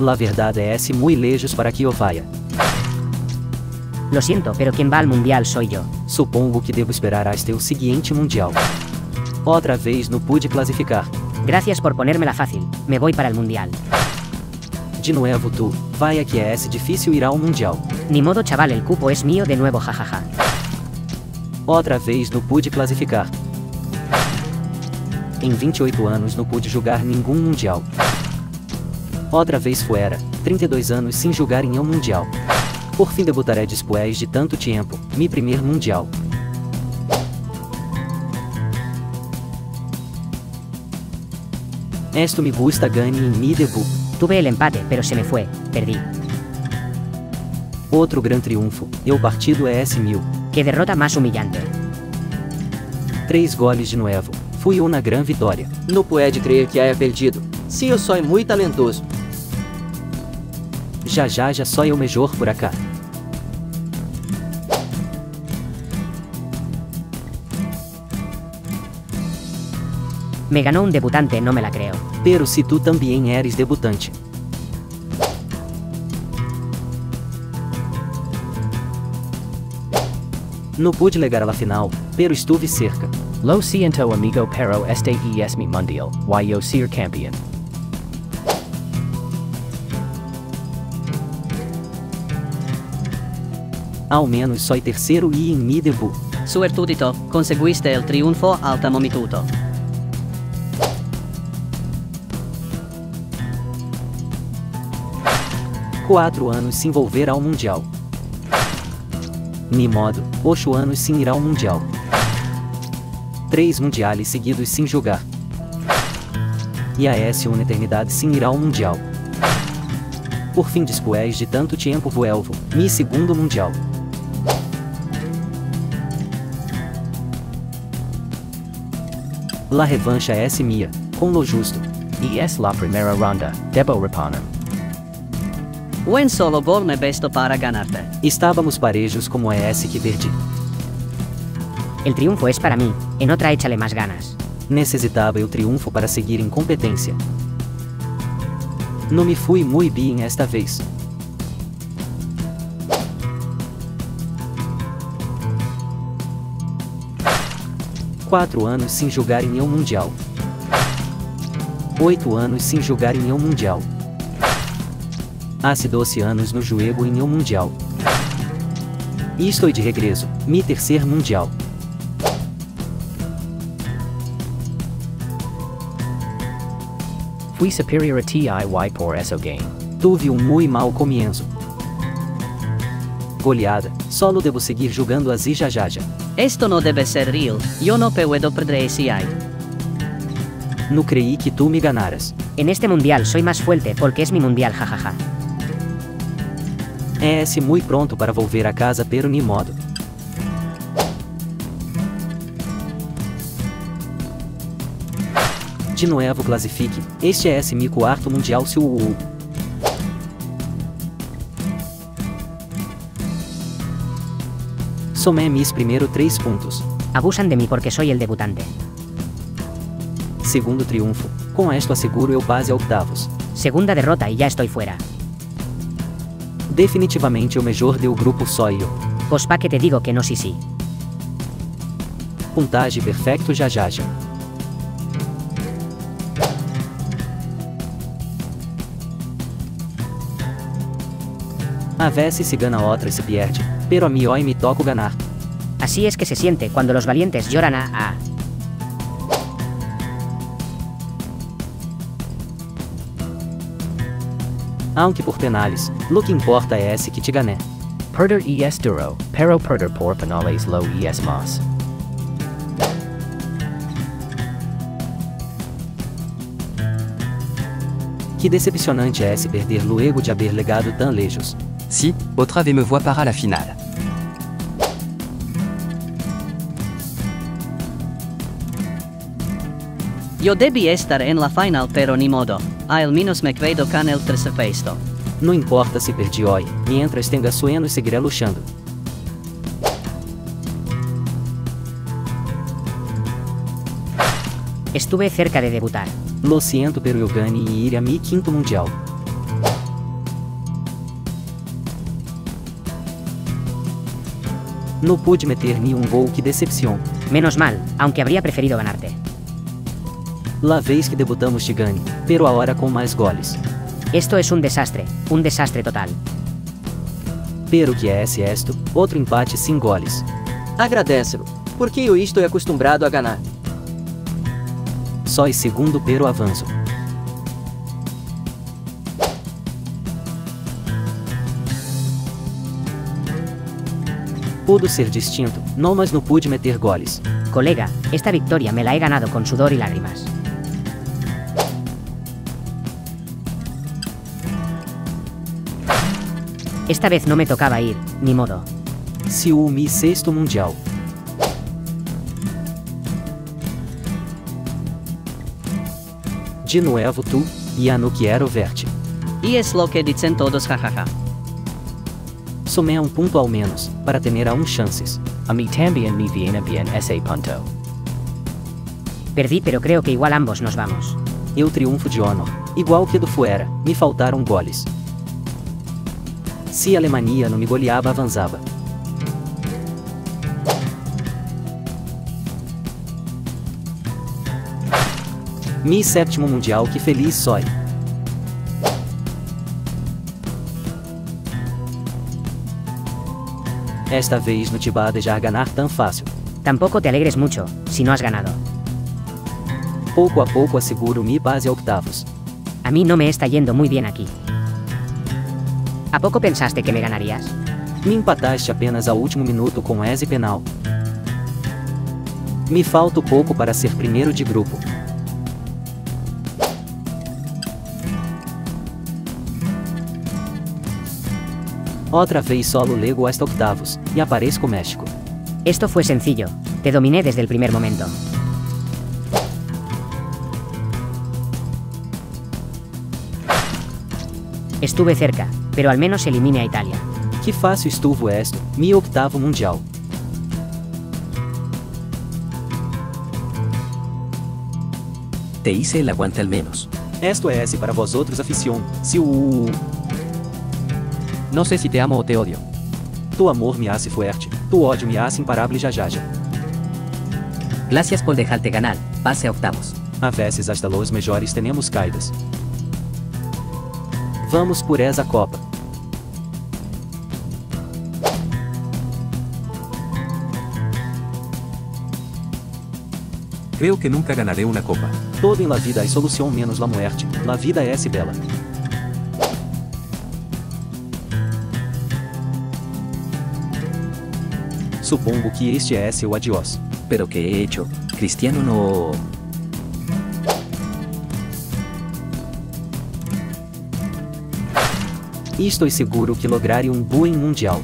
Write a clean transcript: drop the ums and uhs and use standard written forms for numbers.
La verdad es muy lejos para que yo vaya. Lo siento, pero quien va al mundial soy yo. Supongo que debo esperar hasta el siguiente mundial. Otra vez no pude clasificar. Gracias por ponérmela fácil. Me voy para el mundial. De nuevo tú. Vaya que es difícil ir a un mundial. Ni modo chaval, el cupo es mío de nuevo, jajaja. Outra vez não pude classificar. Em 28 anos não pude jogar nenhum mundial. Outra vez fora, 32 anos sem jogar em um mundial. Por fim debutaré depois de tanto tempo, meu primeiro mundial. Esto me gusta, ganhei em mi debut. Tuve el empate, pero se me fue, perdi. Outro grande triunfo, eu partido é esse mil. Que derrota mais humilhante. 3 goles de novo. Fui uma grande vitória. Não pode crer que haya perdido. Sim, eu sou muito talentoso. Já sou o melhor por acá. Me ganhou um debutante, não me la creo. Pero se tu também eres debutante. Não pude chegar à final, pero estuve cerca. Lo siento amigo, pero este es mi mundial, y yo ser campeón. Ao menos soy terceiro y en mi debut. Suertudito, conseguiste el triunfo alta momituto. Quatro anos se envolver ao mundial. Ni modo, 8 anos sem ir ao mundial. 3 mundiales seguidos sem jogar. E a S uma eternidade sem ir ao mundial. Por fim, depois de tanto tempo, vuelvo, mi segundo mundial. La revancha es mía, com lo justo. E es la primera ronda, debo reponer. Un solo gol me bastó para ganarte. Estábamos parejos como es que perdí. El triunfo es para mí, en otra échale más ganas. Necesitaba el triunfo para seguir en competencia. No me fui muy bien esta vez. Cuatro años sin jugar en el mundial. 8 años sin jugar en el mundial. Hace 12 anos no jogo em um mundial. E estou de regresso, mi terceiro mundial. Fui superior a ti y por eso game. Tuve um muito mau comienzo. Goleada, solo devo seguir jogando así já. Esto no debe ser real, yo no puedo perder ese año. No creí que tu me ganaras. En este mundial soy más fuerte porque es mi mundial, jajaja. Es muy pronto para volver a casa, pero ni modo. De novo classifique. Este é mi quarto mundial, se o. Somé mis primeiro 3 pontos. Abusan de mí porque soy el debutante. Segundo triunfo. Com esto aseguro eu pase a octavos. Segunda derrota e já estou fora. Definitivamente o melhor do grupo só eu. Pues pa que te digo que no sí. Puntage perfecto já. A veces se gana, otras se pierde, pero a mí hoy me toco ganar. Así es que se siente cuando los valientes lloran a. Aunque por penales, lo que importa es que te gané. Perder es duro, pero perder por penales lo es más. Que decepcionante es perder luego de haber llegado tan lejos. Sí, otra vez me voy para la final. Yo debí estar en la final, pero ni modo. Al menos me quedo con el tercer puesto. No importa si perdí hoy, mientras tenga sueño seguiré luchando. Estuve cerca de debutar. Lo siento, pero yo gané y iré a mi quinto mundial. No pude meter ni un gol, que decepção. Menos mal, aunque habría preferido ganarte. La vez que debutamos te ganei, pero ahora com mais goles. Esto es un desastre total. Pero que es esto, outro empate sem goles. Agradece-lo, porque eu estou acostumbrado a ganhar. Só e segundo pero avanço. Pudo ser distinto, não, mas não pude meter goles. Colega, esta vitória me la he ganado com sudor e lágrimas. Esta vez não me tocava ir, ni modo. Ciúme sexto mundial. De novo tu, ya no quiero verte. Y es lo que dicen todos, jajaja. Somé a um ponto ao menos, para tener aún chances. A mí también me viene bien ese punto. Perdí, pero creo que igual ambos nos vamos. Eu triunfo de honor, igual que do Fuera, me faltaram goles. Se a Alemanha não me goleava, avançava. Mi sétimo mundial, que feliz soy. Esta vez no te va a dejar ganar tan fácil. Tampoco te alegres mucho, si no has ganado. Pouco a pouco aseguro mi pase a octavos. A mí no me está yendo muy bien aquí. ¿A poco pensaste que me ganarías? Me empataste apenas a último minuto com ese penal. Me falta pouco para ser primeiro de grupo. Outra vez solo llego hasta octavos, e apareço México. Esto fue sencillo, te dominé desde el primer momento. Estuve cerca, pero al menos eliminé a Italia. Que fácil estuvo esto, mi octavo mundial. Te hice el aguante al menos. Esto es para vosotros afición, si não sei se te amo ou te odio. Tu amor me hace fuerte, tu ódio me hace imparable já já já. Gracias por dejarte ganar, pase a octavos. A veces hasta los mejores tenemos caídas. Vamos por essa Copa. Creo que nunca ganaré una Copa. Todo en la vida hay solución menos la muerte, la vida es bella. Supongo que este é seu adiós. Pero que he hecho, Cristiano no... Estou seguro que lograrei um buen mundial.